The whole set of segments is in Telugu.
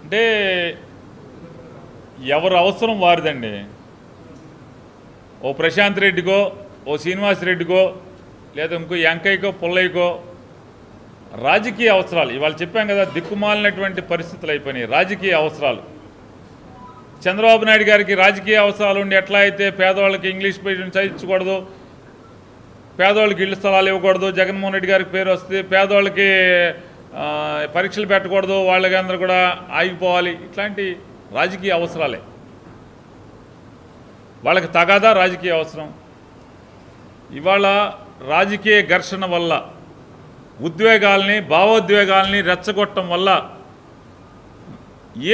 అంటే ఎవరు అవసరం వారిదండి. ఓ ప్రశాంత్ రెడ్డికో ఓ శ్రీనివాస్ రెడ్డికో లేదా ఇంకో యాంకయ్యకో పుల్లయ్యకో రాజకీయ అవసరాలు. ఇవాళ చెప్పాం కదా, దిక్కుమాలినటువంటి పరిస్థితులు అయిపోయినాయి. రాజకీయ అవసరాలు చంద్రబాబు నాయుడు గారికి రాజకీయ అవసరాలు ఉండి, ఎట్లా అయితే పేదవాళ్ళకి ఇంగ్లీష్ మీడియం చదివించకూడదు, పేదవాళ్ళకి ఇళ్ళు స్థలాలు ఇవ్వకూడదు, జగన్మోహన్ రెడ్డి గారికి పేరు వస్తుంది, పేదవాళ్ళకి పరీక్షలు పెట్టకూడదు, వాళ్ళకందరూ కూడా ఆగిపోవాలి, ఇట్లాంటి రాజకీయ అవసరాలే. వాళ్ళకి తగాదా రాజకీయ అవసరం. ఇవాళ రాజకీయ ఘర్షణ వల్ల, ఉద్వేగాల్ని భావోద్వేగాల్ని రెచ్చగొట్టడం వల్ల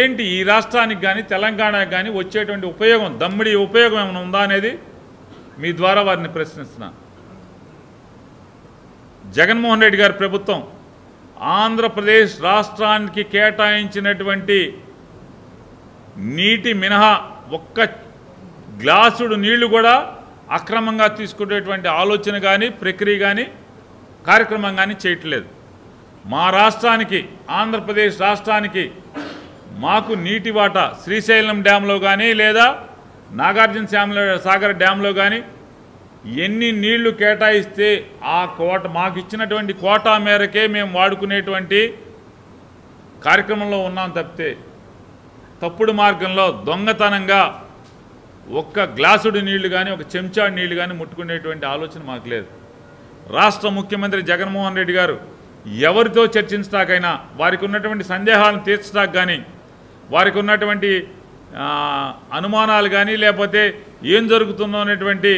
ఏంటి ఈ రాష్ట్రానికి కానీ తెలంగాణకు కానీ వచ్చేటువంటి ఉపయోగం, దమ్మిడి ఉపయోగం ఏమైనా ఉందా అనేది మీ ద్వారా వారిని ప్రశ్నిస్తున్నాను. జగన్మోహన్ రెడ్డి గారి ప్రభుత్వం ఆంధ్రప్రదేశ్ రాష్ట్రానికి కేటాయించినటువంటి నీటి మినహా ఒక్క గ్లాసుడు నీళ్లు కూడా అక్రమంగా తీసుకునేటువంటి ఆలోచన కానీ ప్రక్రియ కానీ కార్యక్రమం కానీ చేయట్లేదు. మా రాష్ట్రానికి, ఆంధ్రప్రదేశ్ రాష్ట్రానికి మాకు నీటి వాటా శ్రీశైలం డ్యాంలో కానీ లేదా నాగార్జున సాగర్ డ్యాంలో కానీ ఎన్ని నీళ్లు కేటాయిస్తే ఆ కోట మాకు ఇచ్చినటువంటి కోటా మేరకే మేము వాడుకునేటువంటి కార్యక్రమంలో ఉన్నాం తప్పితే తప్పుడు మార్గంలో దొంగతనంగా ఒక్క గ్లాసుడు నీళ్లు కానీ ఒక చెంచా నీళ్లు కానీ ముట్టుకునేటువంటి ఆలోచన మాకు లేదు. రాష్ట్ర ముఖ్యమంత్రి జగన్మోహన్ రెడ్డి గారు ఎవరితో చర్చించడానికైనా వారికి ఉన్నటువంటి సందేహాలను తీర్చడానికి కానీ, వారికి ఉన్నటువంటి అనుమానాలు కానీ, లేకపోతే ఏం జరుగుతుందో అనేటువంటి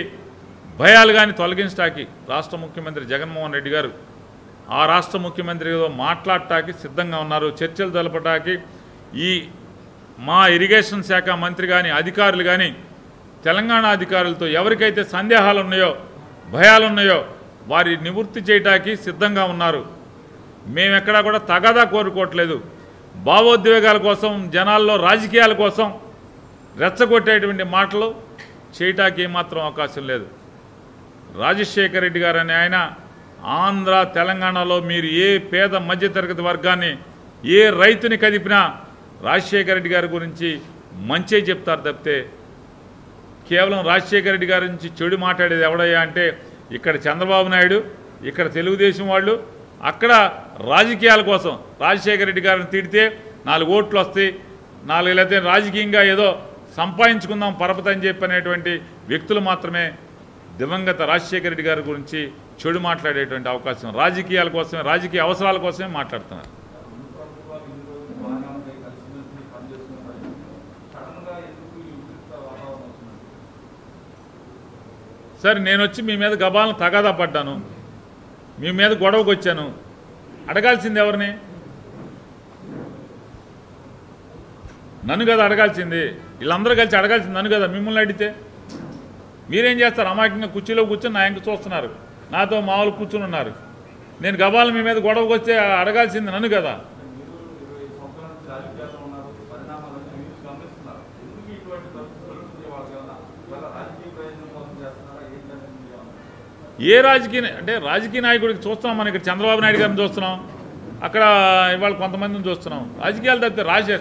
భయాలు కానీ తొలగించడానికి రాష్ట్ర ముఖ్యమంత్రి జగన్మోహన్ రెడ్డి గారు ఆ రాష్ట్ర ముఖ్యమంత్రితో మాట్లాడటానికి సిద్ధంగా ఉన్నారు, చర్చలు జరపడానికి. ఈ మా ఇరిగేషన్ శాఖ మంత్రి కానీ అధికారులు కానీ తెలంగాణ అధికారులతో ఎవరికైతే సందేహాలు ఉన్నాయో, భయాలు ఉన్నాయో వారి నివృత్తి చేయడానికి సిద్ధంగా ఉన్నారు. మేమెక్కడా కూడా తగాదా కోరుకోవట్లేదు. భావోద్వేగాల కోసం, జనాల్లో రాజకీయాల కోసం రెచ్చగొట్టేటువంటి మాటలు చేయటానికి ఏమాత్రం అవకాశం లేదు. రాజశేఖర రెడ్డి గారు అనే ఆయన ఆంధ్ర తెలంగాణలో మీరు ఏ పేద మధ్యతరగతి వర్గాన్ని, ఏ రైతుని కదిపినా రాజశేఖర రెడ్డి గారి గురించి మంచే చెప్తారు తప్పితే కేవలం రాజశేఖర రెడ్డి గారి నుంచి చెడు మాట్లాడేది ఎవడయ్యా అంటే ఇక్కడ చంద్రబాబు నాయుడు, ఇక్కడ తెలుగుదేశం వాళ్ళు, అక్కడ రాజకీయాల కోసం రాజశేఖర రెడ్డి గారిని తిడితే 4 ఓట్లు వస్తాయి, 4 లేకపోతే రాజకీయంగా ఏదో సంపాదించుకుందాం పరపతి అని చెప్పనేటువంటి వ్యక్తులు మాత్రమే దివంగత రాజశేఖర రెడ్డి గారి గురించి చెడు మాట్లాడేటువంటి అవకాశం, రాజకీయాల కోసమే, రాజకీయ అవసరాల కోసమే మాట్లాడుతున్నారు. సార్, నేను వచ్చి మీ మీద గబాలను తగాదా పడ్డాను, మీ మీద గొడవకు వచ్చాను, అడగాల్సింది ఎవరిని? నన్ను కదా అడగాల్సింది, వీళ్ళందరూ కలిసి అడగాల్సింది నన్ను కదా. మిమ్మల్ని అడిగితే మీరేం చేస్తారు? అమాయకంగా కుర్చీలో కూర్చొని నా ఇంక చూస్తున్నారు, నాతో మామూలు కూర్చుని ఉన్నారు. నేను గబాలు మీ మీద గొడవకు వస్తే అడగాల్సింది నన్ను కదా. ఏ రాజకీయ అంటే రాజకీయ నాయకుడికి చూస్తున్నాం, మనం ఇక్కడ చంద్రబాబు నాయుడు గారిని చూస్తున్నాం, అక్కడ ఇవాళ కొంతమందిని చూస్తున్నాం. రాజకీయాలు తప్పితే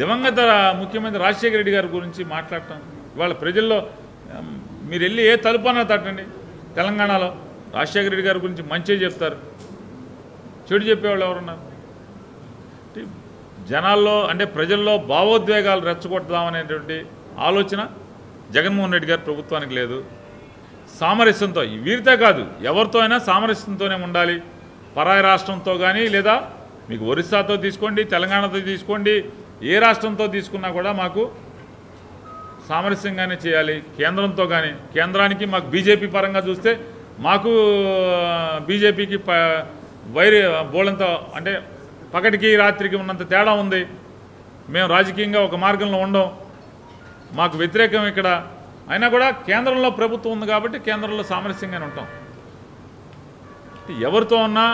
దివంగత ముఖ్యమంత్రి రాజశేఖర రెడ్డి గారి గురించి మాట్లాడటం ఇవాళ ప్రజల్లో మీరు వెళ్ళి ఏ తలుపు అన్నా తట్టండి, తెలంగాణలో రాజశేఖర రెడ్డి గారి గురించి మంచి చెప్తారు, చెడు చెప్పేవాళ్ళు ఎవరున్నారు? జనాల్లో అంటే ప్రజల్లో భావోద్వేగాలు రెచ్చగొడదామనేటువంటి ఆలోచన జగన్మోహన్ రెడ్డి గారి ప్రభుత్వానికి లేదు. సామరస్యంతో, వీరితో కాదు ఎవరితో అయినా సామరస్యంతోనే ఉండాలి. పరాయి రాష్ట్రంతో కానీ, లేదా మీకు ఒరిస్సాతో తీసుకోండి, తెలంగాణతో తీసుకోండి, ఏ రాష్ట్రంతో తీసుకున్నా కూడా మాకు సామరస్యంగానే చేయాలి. కేంద్రంతో కానీ, కేంద్రానికి మాకు బీజేపీ పరంగా చూస్తే మాకు బీజేపీకి వైరి బోళంత అంటే పగటికి రాత్రికి ఉన్నంత తేడా ఉంది. మేము రాజకీయంగా ఒక మార్గంలో ఉండం, మాకు వ్యతిరేకం ఇక్కడ. అయినా కూడా కేంద్రంలో ప్రభుత్వం ఉంది కాబట్టి కేంద్రంలో సామరస్యంగానే ఉంటాం. ఎవరితో ఉన్నా,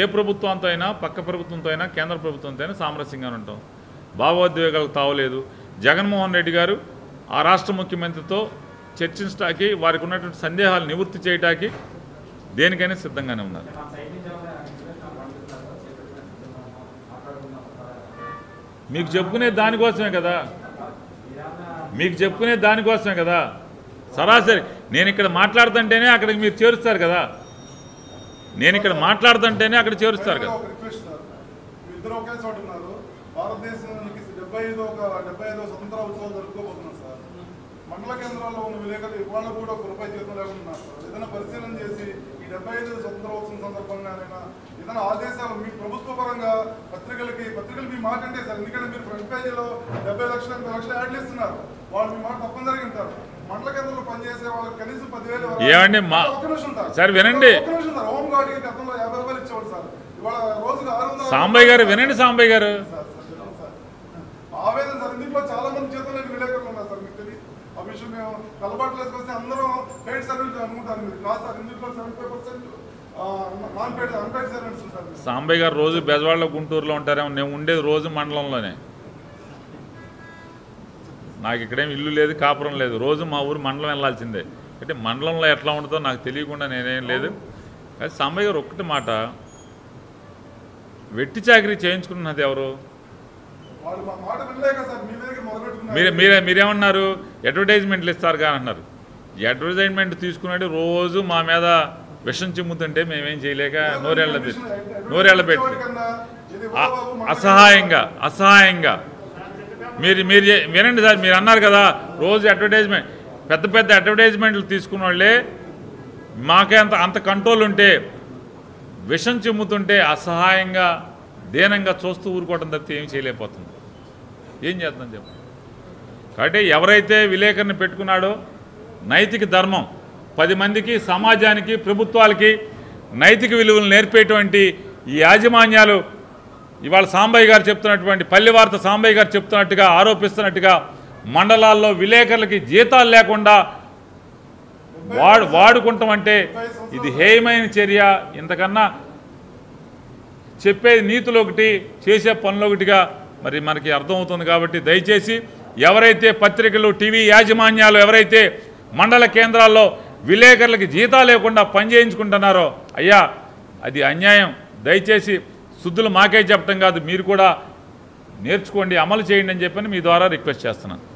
ఏ ప్రభుత్వంతో అయినా, పక్క ప్రభుత్వంతో అయినా, కేంద్ర ప్రభుత్వంతో అయినా సామరస్యంగానే ఉంటాం. భావోద్వేగాలకు తావలేదు। జగన్మోహన్ రెడ్డి గారు ఆ రాష్ట్ర ముఖ్యమంత్రితో చర్చించడానికి వారికి ఉన్నటువంటి సందేహాలు నివృత్తి చేయడానికి దేనికైనా సిద్ధంగానే ఉన్నారు. మీకు చెప్పుకునే దానికోసమే కదా, సరాసరి నేను ఇక్కడ మాట్లాడుతుంటేనే అక్కడికి మీరు చేరుస్తారు కదా, ఏమండి సార్ వినండి, సాంబయ్య గారు వినండి, సాంబయ్య గారు రోజు బెజవాడలో గుంటూరులో ఉంటారేమో, నేను ఉండేది రోజు మండలంలోనే, నాకు ఇక్కడేమి ఇల్లు లేదు కాపురం లేదు, రోజు మా ఊరు మండలం వెళ్ళాల్సిందే. అంటే మండలంలో ఎట్లా ఉంటుందో నాకు తెలియకుండా నేనేం లేదు. కానీ సాంబయ్య గారు ఒక్కటి మాట, వెట్టి చాకరీ చేయించుకున్నది ఎవరు? మీరేమన్నారు అడ్వర్టైజ్మెంట్లు ఇస్తారు కానీ అన్నారు. ఈ అడ్వర్టైజ్మెంట్ తీసుకున్నట్టు రోజు మా మీద విషం చిమ్ముతుంటే మేమేం చేయలేక నోరేళ్ళ పెట్టి అసహాయంగా మీరు వినండి సార్, మీరు అన్నారు కదా రోజు అడ్వర్టైజ్మెంట్, పెద్ద అడ్వర్టైజ్మెంట్లు తీసుకున్న వాళ్ళే మాకే అంత కంట్రోల్ ఉంటే విషం చిమ్ముతుంటే అసహాయంగా దీనంగా చూస్తూ ఊరుకోవడం తప్పితే ఏమి చేయలేకపోతుంది. ఏం చేద్దాం చెప్పండి. కాబట్టి ఎవరైతే విలేకరుని పెట్టుకున్నాడో నైతిక ధర్మం, 10 మందికి సమాజానికి ప్రభుత్వాలకి నైతిక విలువలు నేర్పేటువంటి ఈ యాజమాన్యాలు ఇవాళ సాంబయ్య గారు చెప్తున్నటువంటి పల్లెవార్త సాంబయ్య గారు చెప్తున్నట్టుగా ఆరోపిస్తున్నట్టుగా మండలాల్లో విలేకరులకి జీతాలు లేకుండా వాడుకుంటామంటే ఇది హేయమైన చర్య. ఇంతకన్నా చెప్పేది నీతులు ఒకటి చేసే పనులు ఒకటిగా మరి మనకి అర్థమవుతుంది. కాబట్టి దయచేసి ఎవరైతే పత్రికలు టీవీ యాజమాన్యాలు ఎవరైతే మండల కేంద్రాల్లో విలేకరులకి జీతా లేకుండా పని చేయించుకుంటున్నారో అయ్యా అది అన్యాయం. దయచేసి శుద్ధులు మాకే చెప్పడం కాదు, మీరు కూడా నేర్చుకోండి, అమలు చేయండి అని చెప్పని మీ ద్వారా రిక్వెస్ట్ చేస్తున్నాను.